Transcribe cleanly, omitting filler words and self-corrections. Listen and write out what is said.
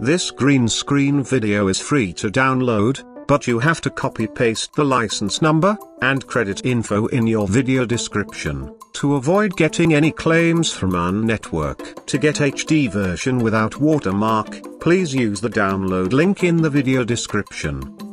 This green screen video is free to download, but you have to copy-paste the license number and credit info in your video description to avoid getting any claims from our network. To get HD version without watermark, please use the download link in the video description.